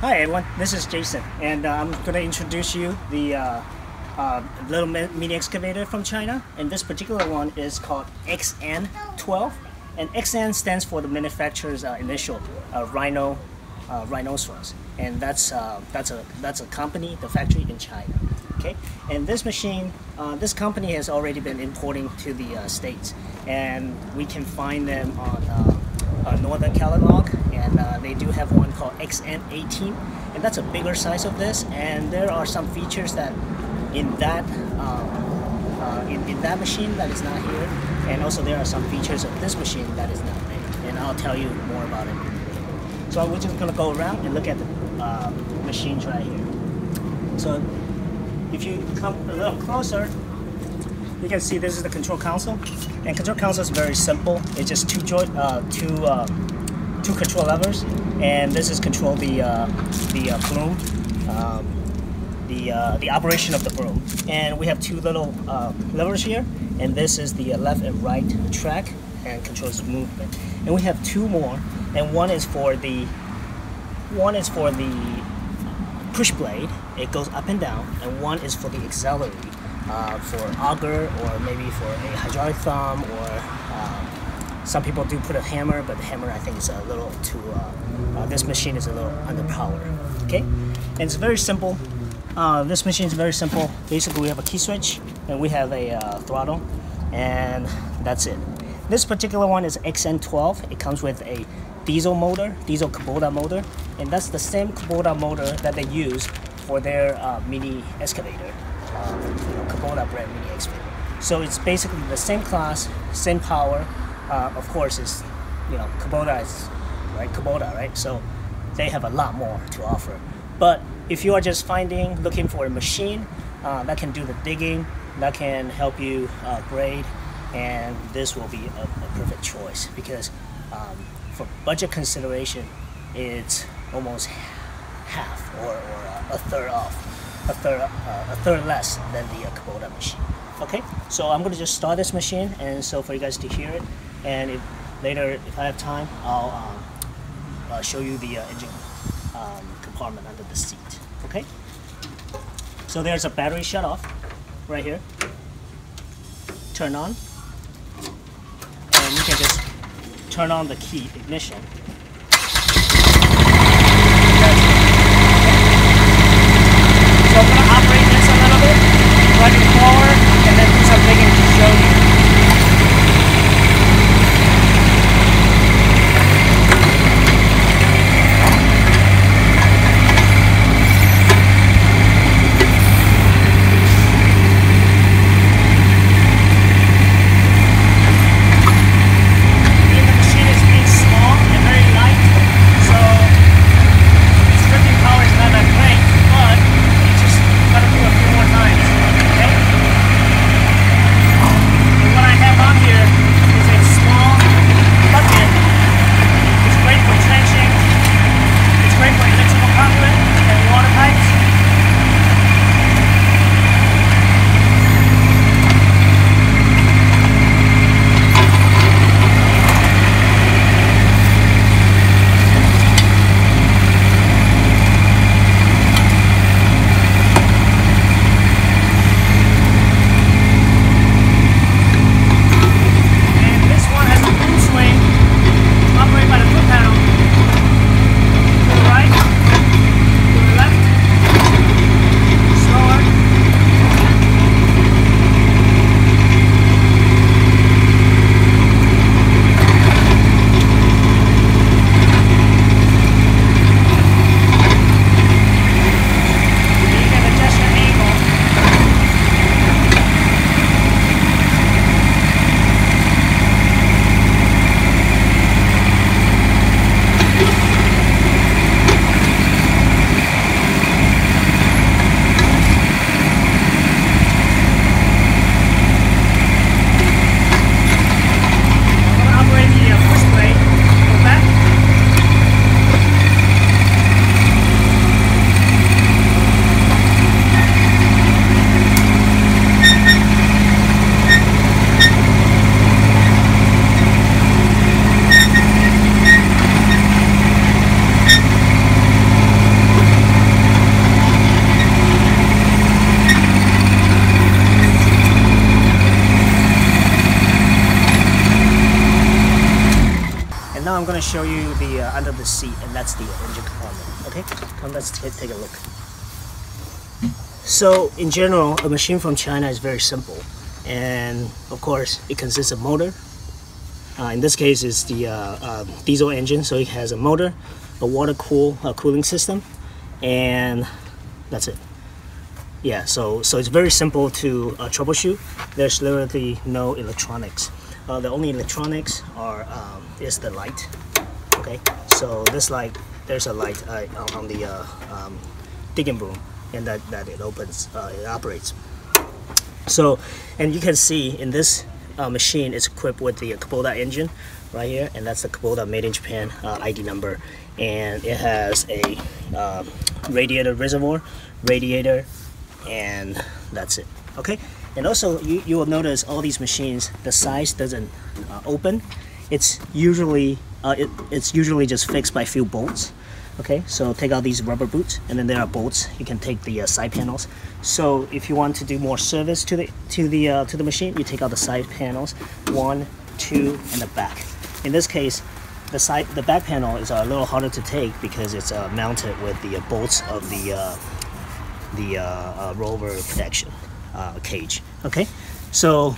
Hi everyone, this is Jason, and I'm going to introduce you the little mini excavator from China, and this particular one is called XN12, and XN stands for the manufacturer's initial, Rhinoceros, and that's a company, the factory in China. Okay, and this machine, this company has already been importing to the States, and we can find them on Northern catalog, and they do have one called XN18, and that's a bigger size of this, and there are some features that in that machine that is not here, and also there are some features of this machine that is not there, and I'll tell you more about it. So we're just going to go around and look at the machines right here. So if you come a little closer, you can see this is the control console, and control console is very simple. It's just two control levers, and this is control the broom, the operation of the broom. And we have two little levers here, and this is the left and right track and controls the movement. And we have two more, and one is for the push blade. It goes up and down, and one is for the auxiliary. For auger, or maybe for a hydraulic thumb, or some people do put a hammer, but the hammer I think is a little too, this machine is a little underpowered. Okay, and it's very simple. This machine is very simple. Basically we have a key switch, and we have a throttle, and that's it. This particular one is XN12. It comes with a diesel motor, diesel Kubota motor, and that's the same Kubota motor that they use for their mini excavator. Kubota brand mini excavator. So it's basically the same class, same power. Of course, it's, you know, Kubota is right, Kubota, right? So they have a lot more to offer. But if you are just looking for a machine that can do the digging, that can help you grade, and this will be a perfect choice, because for budget consideration, it's almost half or a third off. A third less than the Kubota machine. Okay, so I'm gonna just start this machine, and so for you guys to hear it, and if later if I have time, I'll show you the engine compartment under the seat. Okay, so there's a battery shut off right here, turn on, and you can just turn on the key ignition. I'm going to show you the under the seat, and that's the engine compartment. Okay, come, let's take a look. So in general, a machine from China is very simple, and of course it consists of motor. In this case, it's the diesel engine, so it has a motor, a cooling system, and that's it. Yeah, so it's very simple to troubleshoot. There's literally no electronics. The only electronics are is the light. Okay, so this light, there's a light on the digging broom, and that it opens, it operates. So, and you can see in this machine, it's equipped with the Kubota engine right here, and that's the Kubota made in Japan ID number, and it has a radiator reservoir, radiator, and that's it. Okay, and also you will notice all these machines, the size doesn't open. It's usually it's usually just fixed by a few bolts. Okay, so take out these rubber boots, and then there are bolts. You can take the side panels. So if you want to do more service to the machine, you take out the side panels, 1, 2, and the back. In this case, the back panel is a little harder to take because it's mounted with the bolts of the rover protection cage. Okay, so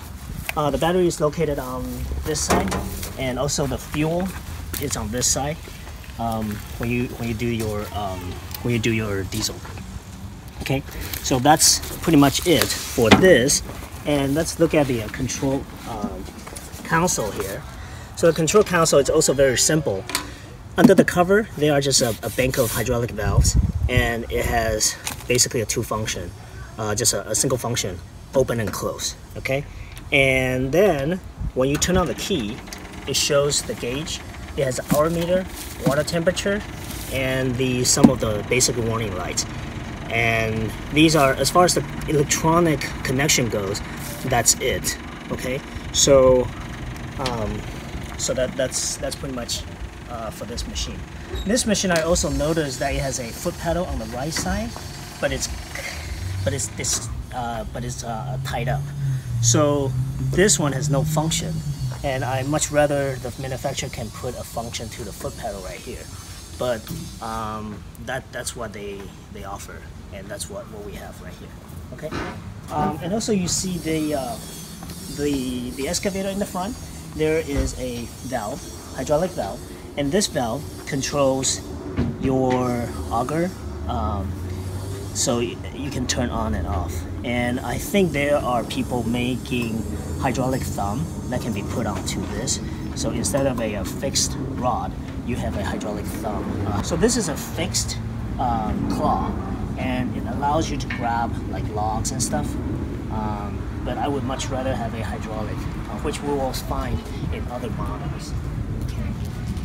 the battery is located on this side, and also the fuel is on this side. When you do your diesel. Okay, so that's pretty much it for this. And let's look at the control console here. So the control console is also very simple. Under the cover, there are just a bank of hydraulic valves, and it has basically a two function, just a single function, open and close. Okay, and then when you turn on the key, it shows the gauge. It has an hour meter, water temperature, and some of the basic warning lights. And these are, as far as the electronic connection goes, that's it. Okay, so so that's pretty much for this machine. This machine, I also noticed that it has a foot pedal on the right side, but it's tied up. So this one has no function. And I much rather the manufacturer can put a function to the foot pedal right here, but that's what they offer, and that's what we have right here. Okay, and also you see the excavator in the front. There is a valve, hydraulic valve, and this valve controls your auger, so you can turn on and off. And I think there are people making hydraulic thumb that can be put onto this. So instead of a fixed rod, you have a hydraulic thumb. So this is a fixed claw, and it allows you to grab like logs and stuff. But I would much rather have a hydraulic, which we will find in other models. Okay.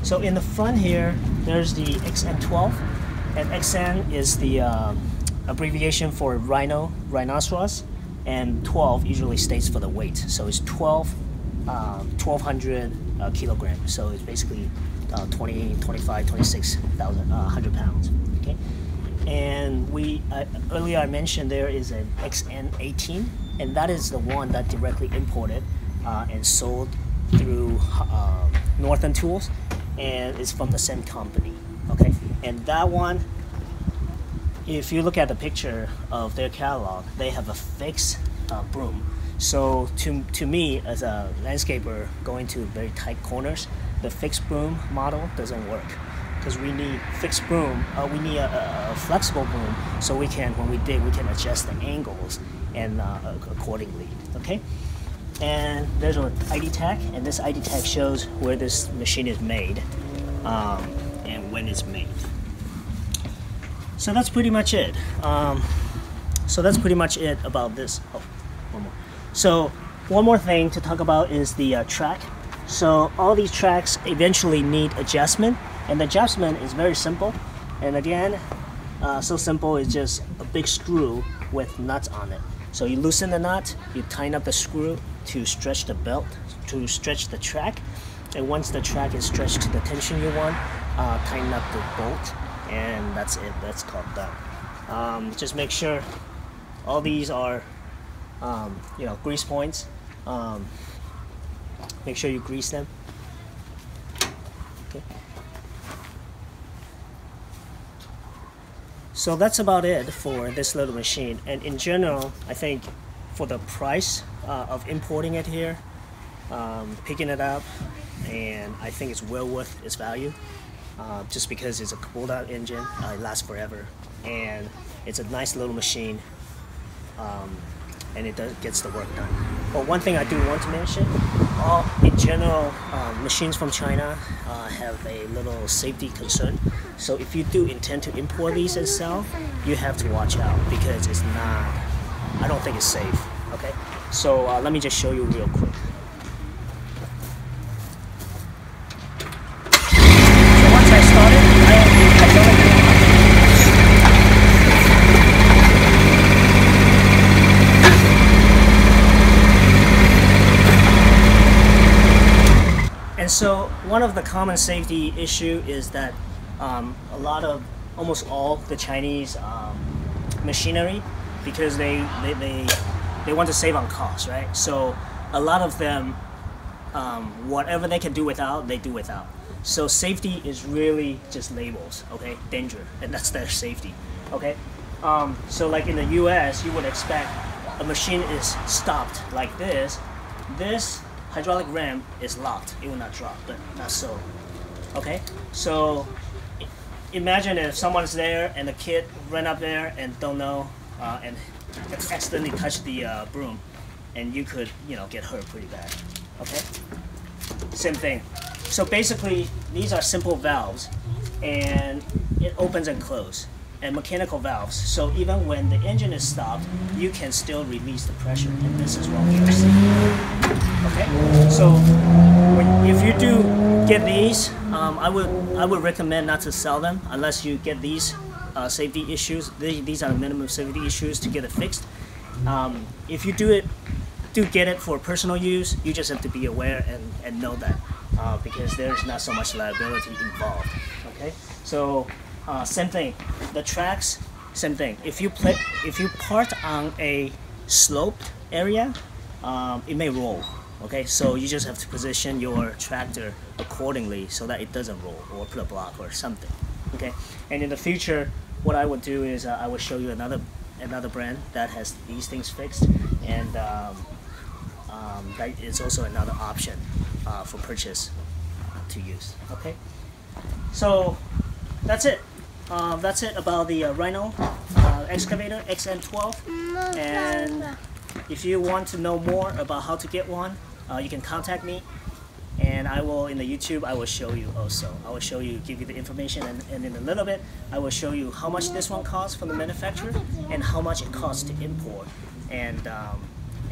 So in the front here, there's the XN12, and XN is the abbreviation for Rhino, rhinoceros, and 12 usually states for the weight. So it's 1,200 kilograms. So it's basically 20, 25, 26,000, 100 pounds. Okay. And we earlier I mentioned there is an XN18, and that is the one that directly imported and sold through Northern Tools, and it's from the same company. Okay. And that one, if you look at the picture of their catalog, they have a fixed broom. So to me, as a landscaper going to very tight corners, the fixed broom model doesn't work, because we need fixed broom. We need a flexible broom, so we can, when we dig, we can adjust the angles and accordingly. Okay. And there's an ID tag, and this ID tag shows where this machine is made and when it's made. So that's pretty much it. So that's pretty much it about this. Oh, one more. So one more thing to talk about is the track. So all these tracks eventually need adjustment, and the adjustment is very simple. And again, so simple, it's just a big screw with nuts on it. So you loosen the nut, you tighten up the screw to stretch the belt, to stretch the track. And once the track is stretched to the tension you want, tighten up the bolt. And that's it, that's called done. Just make sure all these are, you know, grease points. Make sure you grease them. Okay. So that's about it for this little machine, and in general I think for the price of importing it here, picking it up, and I think it's well worth its value, just because it's a Kubota engine, it lasts forever, and it's a nice little machine, and it gets the work done. But one thing I do want to mention, in general, machines from China have a little safety concern. So if you do intend to import these and sell, you have to watch out, because it's not, I don't think it's safe, okay? So let me just show you real quick. And so one of the common safety issue is that a lot of, almost all the Chinese machinery, because they want to save on cost, right? So a lot of them, whatever they can do without, they do without. So safety is really just labels, okay? Danger, and that's their safety, okay? So like in the US, you would expect a machine is stopped like this. This hydraulic ram is locked, it will not drop, but not so. Okay, so imagine if someone's there and the kid ran up there and don't know and accidentally touched the broom, and you could, you know, get hurt pretty bad. Okay, same thing. So basically these are simple valves, and it opens and closes, and mechanical valves, so even when the engine is stopped, you can still release the pressure, and this is what we're seeing. Okay, so if you do get these, I would recommend not to sell them unless you get these safety issues. These are the minimum safety issues to get it fixed. If you do get it for personal use, you just have to be aware and know that because there's not so much liability involved. Okay, so same thing. The tracks, same thing. If you park on a sloped area, it may roll. Okay, so you just have to position your tractor accordingly so that it doesn't roll, or put a block or something. Okay, and in the future, what I would do is I will show you another brand that has these things fixed, and that is also another option for purchase to use. Okay, so that's it. That's it about the Rhino excavator XN12. And if you want to know more about how to get one, you can contact me, and I will, in the YouTube, I will show you also. I will show you, give you the information, and in a little bit, I will show you how much this one costs from the manufacturer and how much it costs to import, and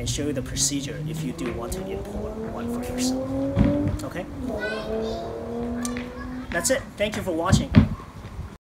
show you the procedure if you do want to import one for yourself. Okay? That's it. Thank you for watching.